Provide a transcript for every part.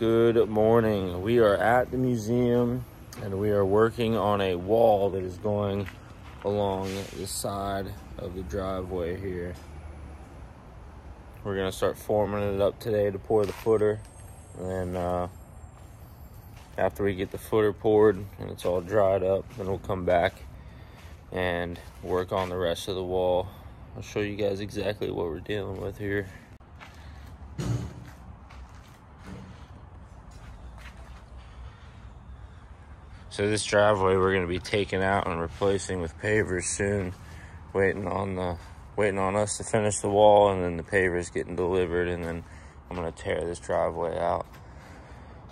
Good morning. We are at the museum and we are working on a wall that is going along the side of the driveway here. We're gonna start forming it up today to pour the footer, and after we get the footer poured and it's all dried up, then we'll come back and work on the rest of the wall. I'll show you guys exactly what we're dealing with here. So this driveway we're gonna be taking out and replacing with pavers soon, waiting on us to finish the wall, and then the pavers getting delivered, and then I'm gonna tear this driveway out.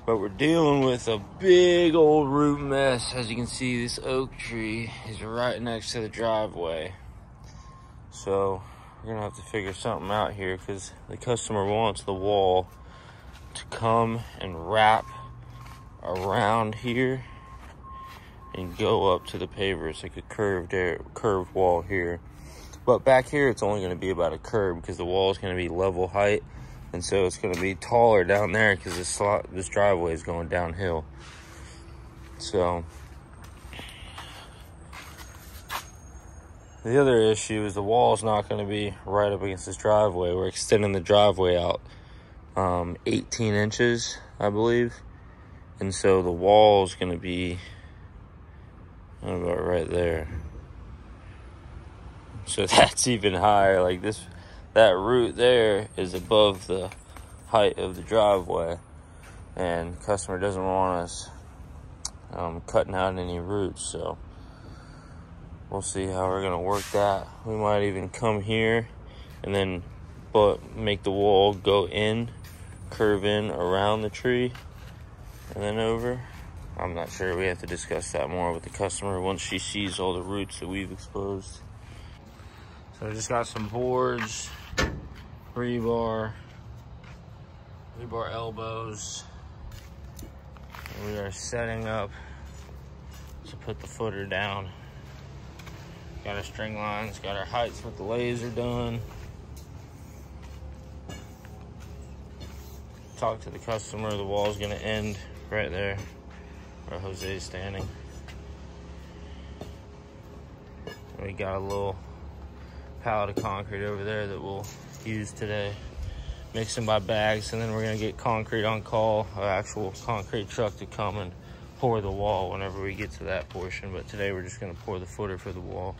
But we're dealing with a big old root mess. As you can see, this oak tree is right next to the driveway. So we're gonna have to figure something out here, because the customer wants the wall to come and wrap around here and go up to the pavers, like a curved wall here. But back here, it's only gonna be about a curb, because the wall is gonna be level height. And so it's gonna be taller down there, because this driveway is going downhill. So the other issue is the wall is not gonna be right up against this driveway. We're extending the driveway out 18 inches, I believe. And so the wall is gonna be about right there. So that's even higher. Like this, that root there is above the height of the driveway, and the customer doesn't want us cutting out any roots. So we'll see how we're gonna work that. We might even come here and then make the wall go in, curve in around the tree and then over. I'm not sure. We have to discuss that more with the customer once she sees all the roots that we've exposed. So I just got some boards, rebar elbows, and we are setting up to put the footer down. Got our string lines, got our heights with the laser done. Talked to the customer, the wall's gonna end right there where Jose's standing. We got a little pallet of concrete over there that we'll use today, mixing by bags, and then we're gonna get concrete on call, an actual concrete truck to come and pour the wall whenever we get to that portion. But today we're just gonna pour the footer for the wall.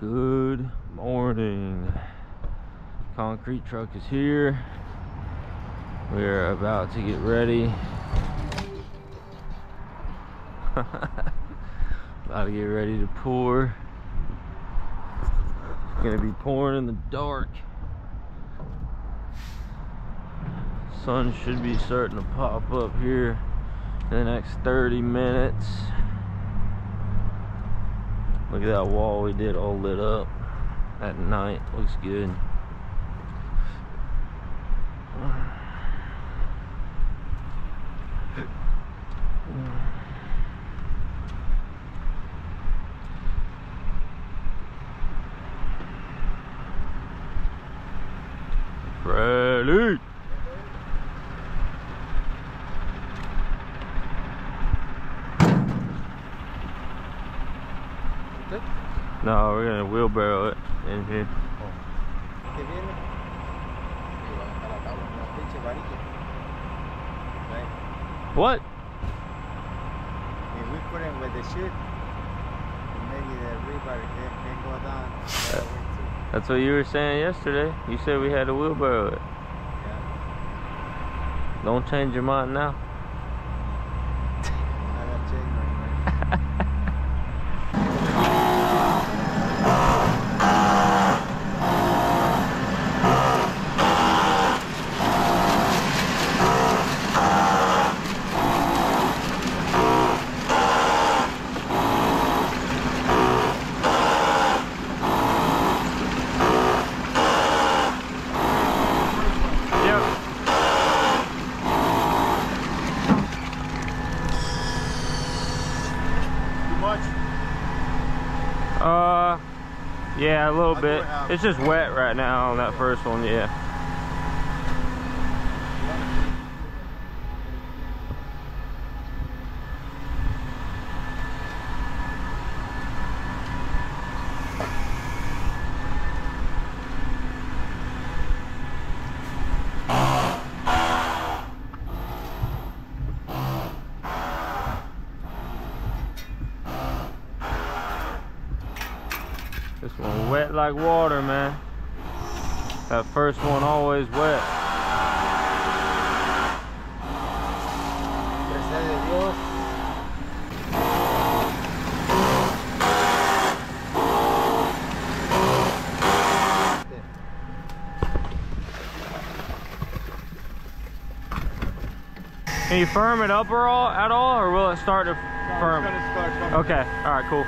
Good morning. Concrete truck is here. We're about to get ready. About to get ready to pour. It's gonna be pouring in the dark. Sun should be starting to pop up here in the next 30 minutes. Look at that wall we did all lit up at night. Looks good. Ready. No, we're gonna wheelbarrow it in here. What? If we put it with the chute, maybe the rebar can go down. That's what you were saying yesterday. You said we had to wheelbarrow it. Yeah. Don't change your mind now. Yeah, a little bit. It's just wet right now on that first one, yeah. This one wet like water, man. That first one always wet. Can you firm it up or all at all, or will it start to firm? No, it's gonna start firm. Okay, all right, cool.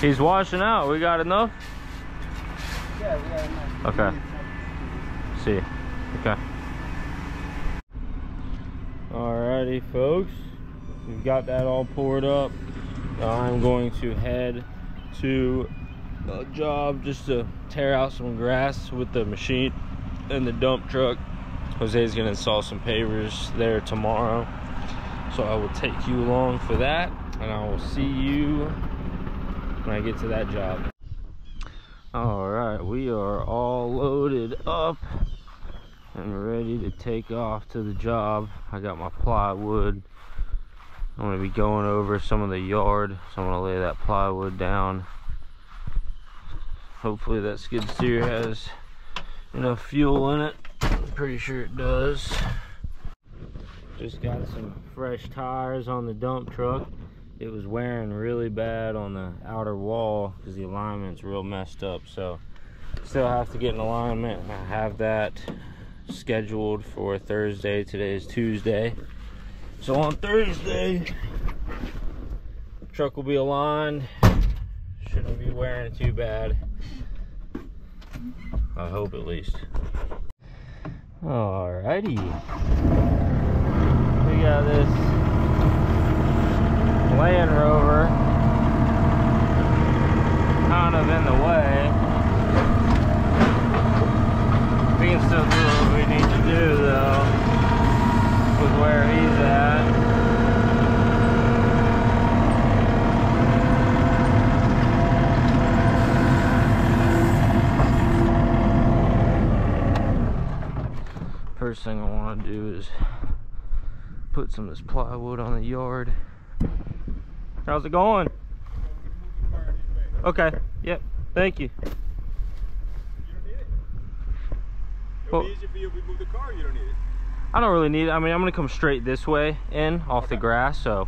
He's washing out. We got enough? Yeah, we got enough. Okay. See. Okay. Alrighty, folks. We've got that all poured up. I'm going to head to the job just to tear out some grass with the machine and the dump truck. Jose's going to install some pavers there tomorrow. So I will take you along for that. And I will see you when I get to that job. All right, we are all loaded up and ready to take off to the job. I got my plywood. I'm gonna be going over some of the yard, so I'm gonna lay that plywood down. Hopefully that skid steer has enough fuel in it. I'm pretty sure it does. Just got some fresh tires on the dump truck. It was wearing really bad on the outer wall because the alignment's real messed up, so still have to get an alignment. I have that scheduled for Thursday. Today is Tuesday, so on Thursday truck will be aligned. Shouldn't be wearing it too bad. I hope, at least. Alrighty. We got this Land Rover kind of in the way. We can still do what we need to do, though, with where he's at. First thing I want to do is put some of this plywood on the yard. How's it going? Okay, yep, thank you. You don't need it. It'll be easy for you if we move the car, you don't need it. I don't really need it. I mean, I'm going to come straight this way in off the grass, so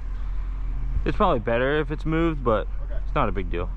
it's probably better if it's moved, but it's not a big deal.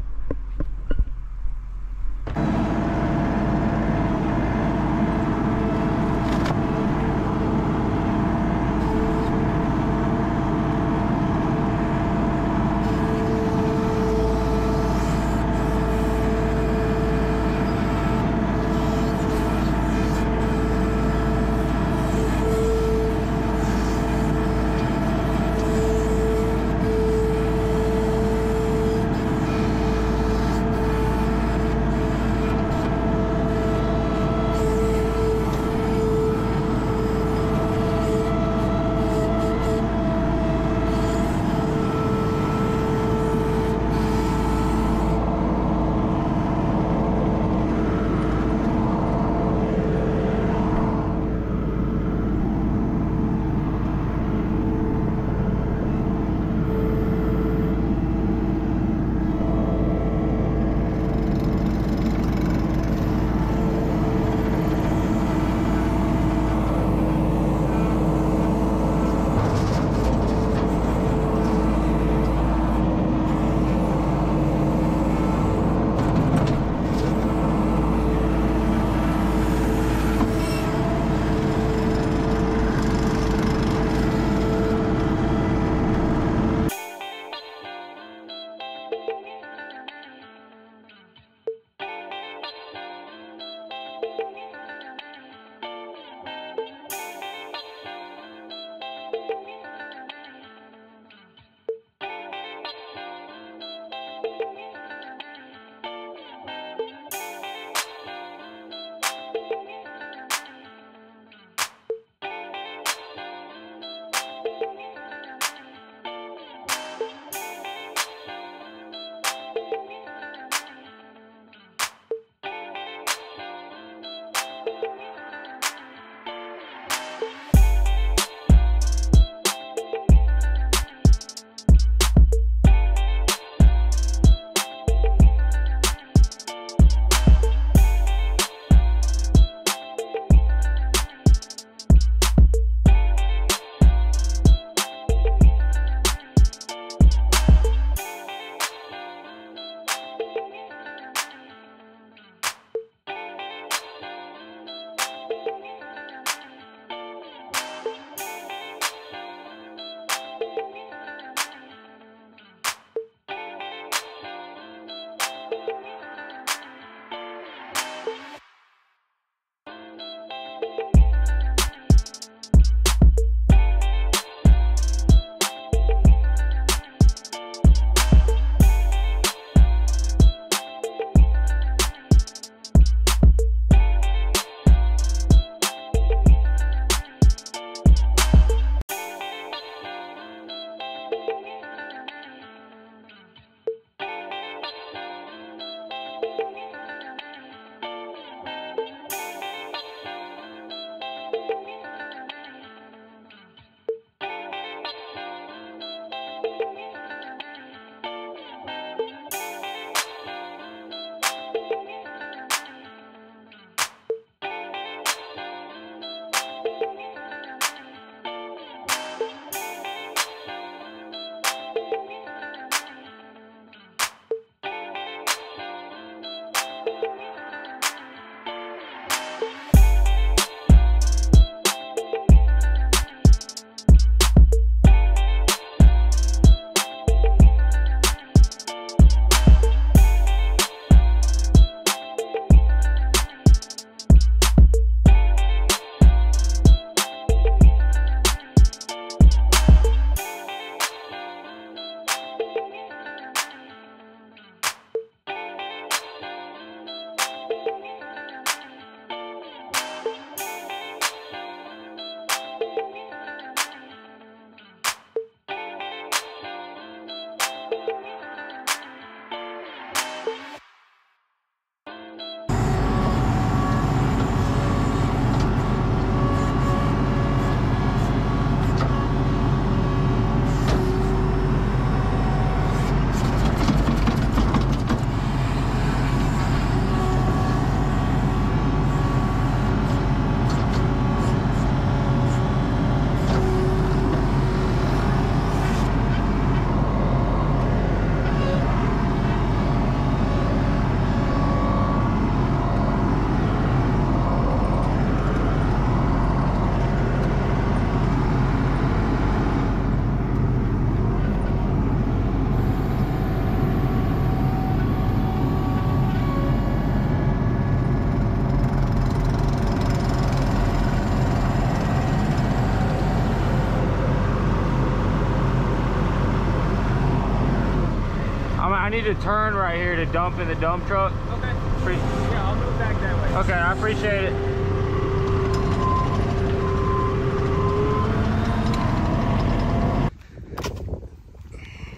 need to turn right here to dump in the dump truck. Okay. Yeah, I'll move back that way. Okay, I appreciate it.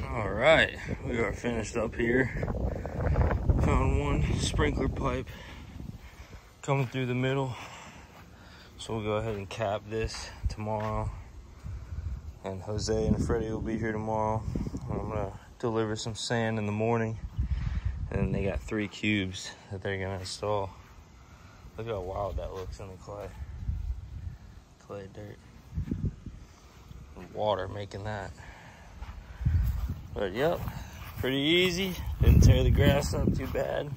All right, we are finished up here. Found one sprinkler pipe coming through the middle. So we'll go ahead and cap this tomorrow. And Jose and Freddie will be here tomorrow. I'm gonna deliver some sand in the morning. And they got 3 cubes that they're gonna install. Look how wild that looks in the clay. Clay dirt. And water making that. But yep, pretty easy. Didn't tear the grass up too bad.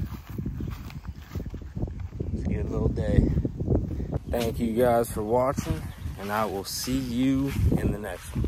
It's a good little day. Thank you guys for watching, and I will see you in the next one.